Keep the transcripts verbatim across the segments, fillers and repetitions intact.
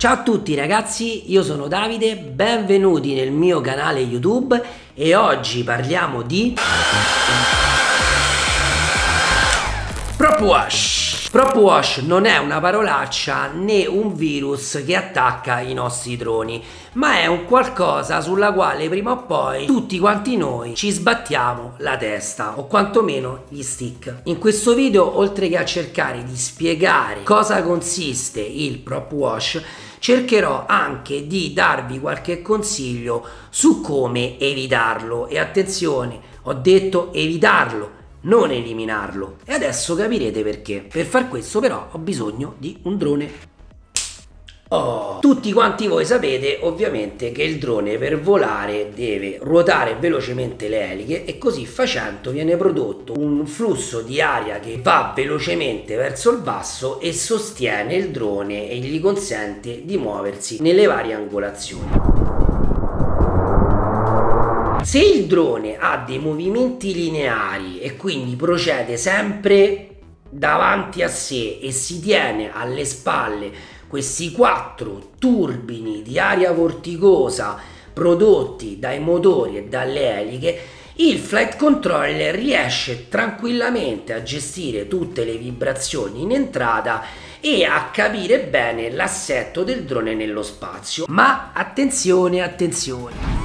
Ciao a tutti ragazzi, io sono Davide, benvenuti nel mio canale YouTube e oggi parliamo di PropWash. PropWash non è una parolaccia né un virus che attacca i nostri droni, ma è un qualcosa sulla quale prima o poi tutti quanti noi ci sbattiamo la testa, o quantomeno gli stick. In questo video, oltre che a cercare di spiegare cosa consiste il PropWash, cercherò anche di darvi qualche consiglio su come evitarlo. E attenzione, ho detto evitarlo, non eliminarlo, e adesso capirete perché. Per far questo però ho bisogno di un drone. Oh. Tutti quanti voi sapete ovviamente che il drone per volare deve ruotare velocemente le eliche, e così facendo viene prodotto un flusso di aria che va velocemente verso il basso e sostiene il drone e gli consente di muoversi nelle varie angolazioni. Se il drone ha dei movimenti lineari e quindi procede sempre davanti a sé e si tiene alle spalle questi quattro turbini di aria vorticosa prodotti dai motori e dalle eliche, il flight controller riesce tranquillamente a gestire tutte le vibrazioni in entrata e a capire bene l'assetto del drone nello spazio. Ma attenzione, attenzione!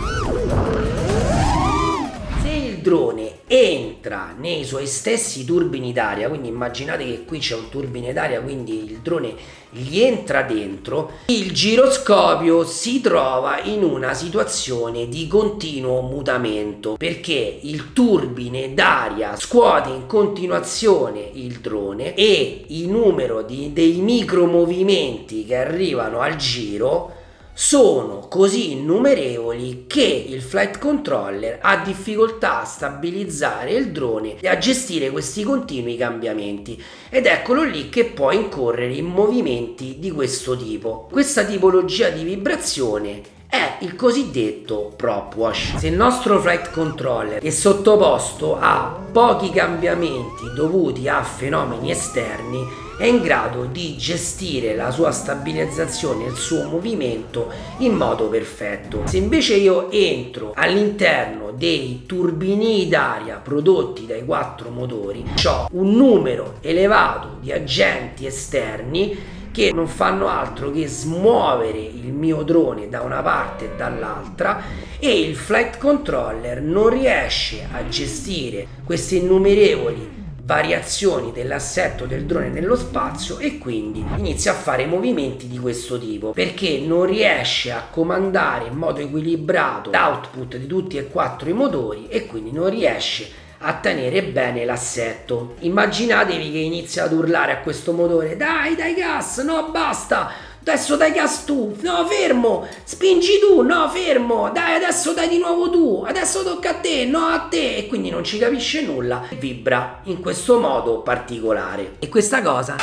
Il drone entra nei suoi stessi turbini d'aria, quindi immaginate che qui c'è un turbine d'aria, quindi il drone gli entra dentro, il giroscopio si trova in una situazione di continuo mutamento, perché il turbine d'aria scuote in continuazione il drone e il numero di, dei micromovimenti che arrivano al giro sono così innumerevoli che il flight controller ha difficoltà a stabilizzare il drone e a gestire questi continui cambiamenti, ed eccolo lì che può incorrere in movimenti di questo tipo. Questa tipologia di vibrazione è il cosiddetto PropWash. Se il nostro flight controller è sottoposto a pochi cambiamenti dovuti a fenomeni esterni, è in grado di gestire la sua stabilizzazione e il suo movimento in modo perfetto. Se invece io entro all'interno dei turbini d'aria prodotti dai quattro motori, ho un numero elevato di agenti esterni che non fanno altro che smuovere il mio drone da una parte e dall'altra, e il flight controller non riesce a gestire queste innumerevoli variazioni dell'assetto del drone nello spazio, e quindi inizia a fare movimenti di questo tipo perché non riesce a comandare in modo equilibrato l'output di tutti e quattro i motori, e quindi non riesce a tenere bene l'assetto. Immaginatevi che inizia ad urlare a questo motore: dai, dai gas, no basta, adesso dai gas tu, no fermo, spingi tu, no fermo, dai adesso dai di nuovo tu, adesso tocca a te, no a te, e quindi non ci capisce nulla, vibra in questo modo particolare, e questa cosa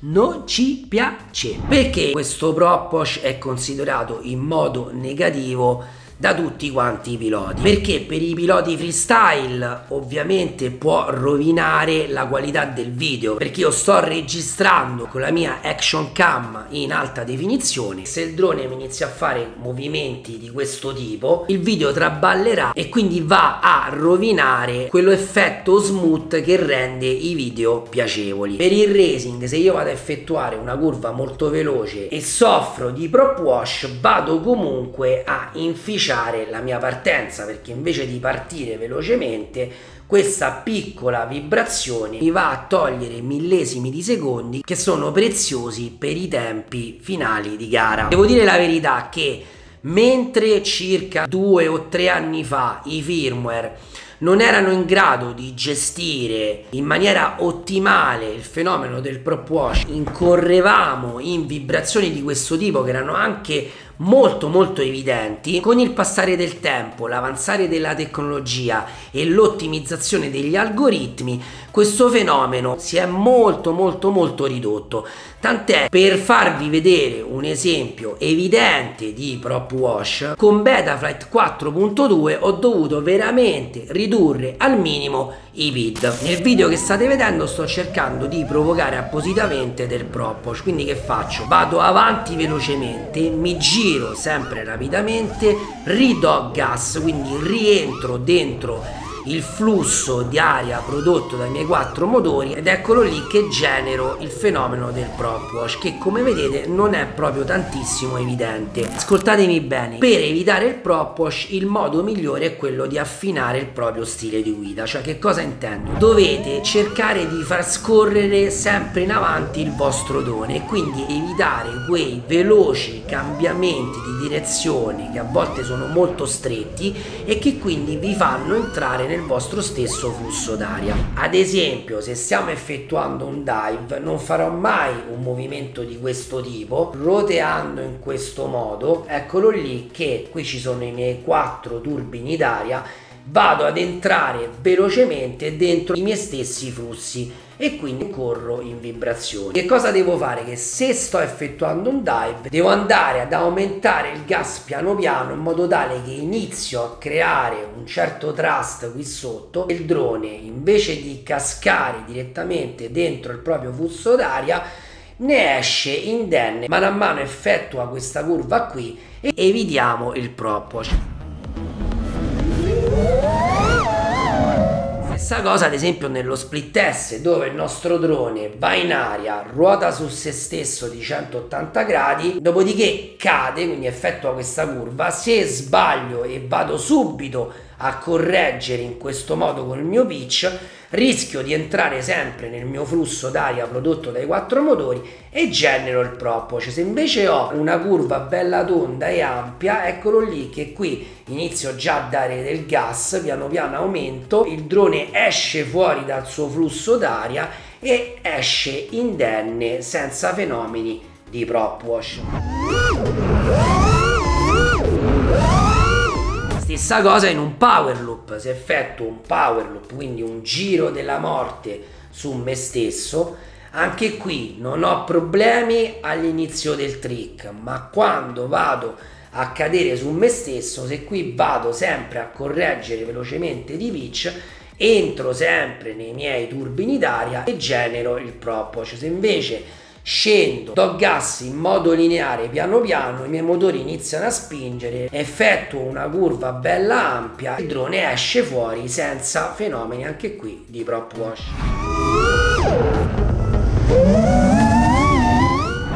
non ci piace, perché questo PropWash è considerato in modo negativo da tutti quanti i piloti, perché per i piloti freestyle ovviamente può rovinare la qualità del video, perché io sto registrando con la mia action cam in alta definizione. Se il drone mi inizia a fare movimenti di questo tipo, il video traballerà e quindi va a rovinare quello effetto smooth che rende i video piacevoli. Per il racing, se io vado a effettuare una curva molto veloce e soffro di PropWash, vado comunque a inficiare la mia partenza, perché invece di partire velocemente questa piccola vibrazione mi va a togliere millesimi di secondi che sono preziosi per i tempi finali di gara. Devo dire la verità che mentre circa due o tre anni fa i firmware non erano in grado di gestire in maniera ottimale il fenomeno del PropWash, incorrevamo in vibrazioni di questo tipo che erano anche molto molto evidenti. Con il passare del tempo, l'avanzare della tecnologia e l'ottimizzazione degli algoritmi, questo fenomeno si è molto molto molto ridotto, tant'è, per farvi vedere un esempio evidente di PropWash, con Betaflight quattro punto due ho dovuto veramente ridurre ridurre al minimo i vid. Nel video che state vedendo sto cercando di provocare appositamente del PropWash, quindi che faccio? Vado avanti velocemente, mi giro sempre rapidamente, ridò gas, quindi rientro dentro il flusso di aria prodotto dai miei quattro motori ed eccolo lì che genero il fenomeno del PropWash, che come vedete non è proprio tantissimo evidente. Ascoltatemi bene, per evitare il PropWash il modo migliore è quello di affinare il proprio stile di guida. Cioè, che cosa intendo? Dovete cercare di far scorrere sempre in avanti il vostro drone e quindi evitare quei veloci cambiamenti di direzione che a volte sono molto stretti e che quindi vi fanno entrare nel il vostro stesso flusso d'aria. Ad esempio, se stiamo effettuando un dive non farò mai un movimento di questo tipo roteando in questo modo. Eccolo lì che qui ci sono i miei quattro turbini d'aria, vado ad entrare velocemente dentro i miei stessi flussi e quindi corro in vibrazioni. Che cosa devo fare? Che se sto effettuando un dive devo andare ad aumentare il gas piano piano in modo tale che inizio a creare un certo thrust qui sotto e il drone, invece di cascare direttamente dentro il proprio flusso d'aria, ne esce indenne. Man mano effettua questa curva qui e evitiamo il PropWash. Stessa cosa ad esempio nello split S, dove il nostro drone va in aria, ruota su se stesso di centottanta gradi, dopodiché cade, quindi effettua questa curva. Se sbaglio e vado subito a correggere in questo modo con il mio pitch, rischio di entrare sempre nel mio flusso d'aria prodotto dai quattro motori e genero il PropWash. Se invece ho una curva bella tonda e ampia, eccolo lì che qui inizio già a dare del gas, piano piano aumento, il drone esce fuori dal suo flusso d'aria e esce indenne senza fenomeni di PropWash. Stessa cosa in un power loop. Se effettuo un power loop, quindi un giro della morte su me stesso, anche qui non ho problemi all'inizio del trick, ma quando vado a cadere su me stesso, se qui vado sempre a correggere velocemente di pitch, entro sempre nei miei turbini d'aria e genero il PropWash. Se invece scendo, do gas in modo lineare piano piano, i miei motori iniziano a spingere, effettuo una curva bella ampia, il drone esce fuori senza fenomeni anche qui di PropWash.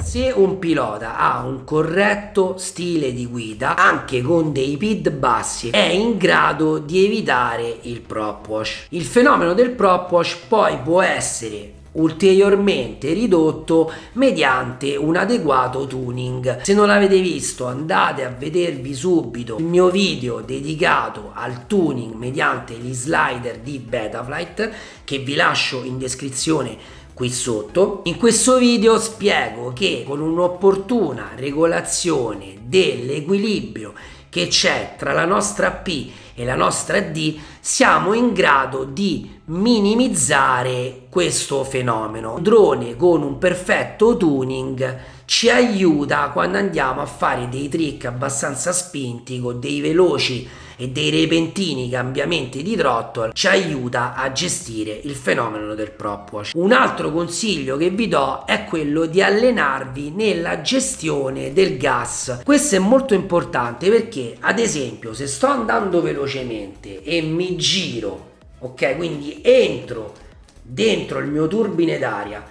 Se un pilota ha un corretto stile di guida, anche con dei P I D bassi, è in grado di evitare il PropWash. Il fenomeno del PropWash poi può essere ulteriormente ridotto mediante un adeguato tuning. Se non l'avete visto, andate a vedervi subito il mio video dedicato al tuning mediante gli slider di Betaflight, che vi lascio in descrizione qui sotto. In questo video spiego che con un'opportuna regolazione dell'equilibrio che c'è tra la nostra P e la nostra D siamo in grado di minimizzare questo fenomeno. Un drone con un perfetto tuning ci aiuta quando andiamo a fare dei trick abbastanza spinti con dei veloci e dei repentini cambiamenti di throttle, ci aiuta a gestire il fenomeno del PropWash. Un altro consiglio che vi do è quello di allenarvi nella gestione del gas. Questo è molto importante perché ad esempio se sto andando velocemente e mi giro, ok, quindi entro dentro il mio turbine d'aria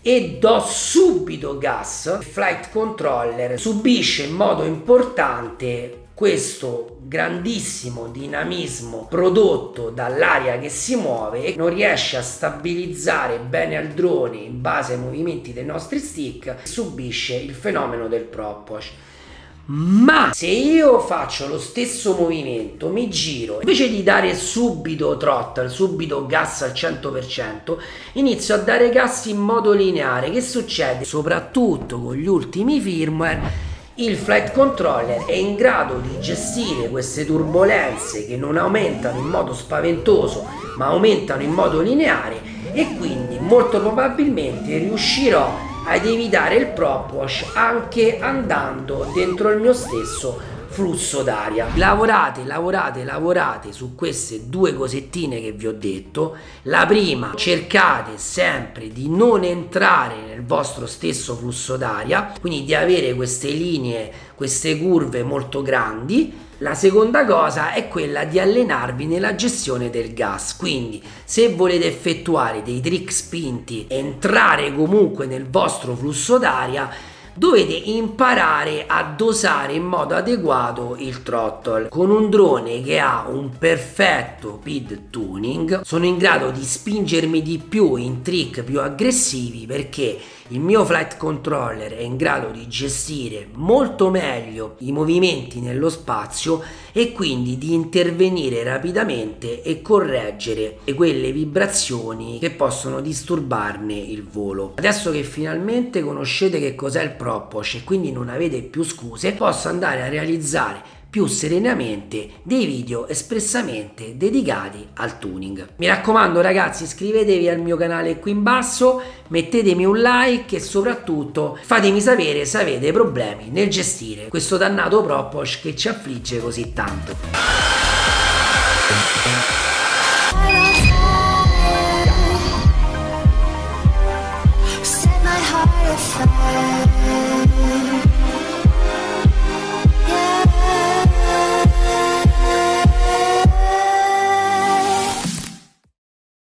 e do subito gas, il flight controller subisce in modo importante questo grandissimo dinamismo prodotto dall'aria che si muove e non riesce a stabilizzare bene al drone in base ai movimenti dei nostri stick, subisce il fenomeno del PropWash. Ma se io faccio lo stesso movimento, mi giro, invece di dare subito throttle, subito gas al cento per cento, inizio a dare gas in modo lineare. Che succede? Soprattutto con gli ultimi firmware il flight controller è in grado di gestire queste turbolenze che non aumentano in modo spaventoso ma aumentano in modo lineare e quindi molto probabilmente riuscirò ad evitare il PropWash anche andando dentro il mio stesso flusso d'aria. Lavorate, lavorate, lavorate su queste due cosettine che vi ho detto. La prima, cercate sempre di non entrare nel vostro stesso flusso d'aria, quindi di avere queste linee, queste curve molto grandi. La seconda cosa è quella di allenarvi nella gestione del gas, quindi se volete effettuare dei trick spinti, entrare comunque nel vostro flusso d'aria, dovete imparare a dosare in modo adeguato il throttle. Con un drone che ha un perfetto P I D tuning sono in grado di spingermi di più in trick più aggressivi, perché il mio flight controller è in grado di gestire molto meglio i movimenti nello spazio e quindi di intervenire rapidamente e correggere quelle vibrazioni che possono disturbarne il volo. Adesso che finalmente conoscete che cos'è il PropWash e quindi non avete più scuse, posso andare a realizzare più serenamente dei video espressamente dedicati al tuning. Mi raccomando ragazzi, iscrivetevi al mio canale qui in basso, mettetemi un like e soprattutto fatemi sapere se avete problemi nel gestire questo dannato PropWash che ci affligge così tanto.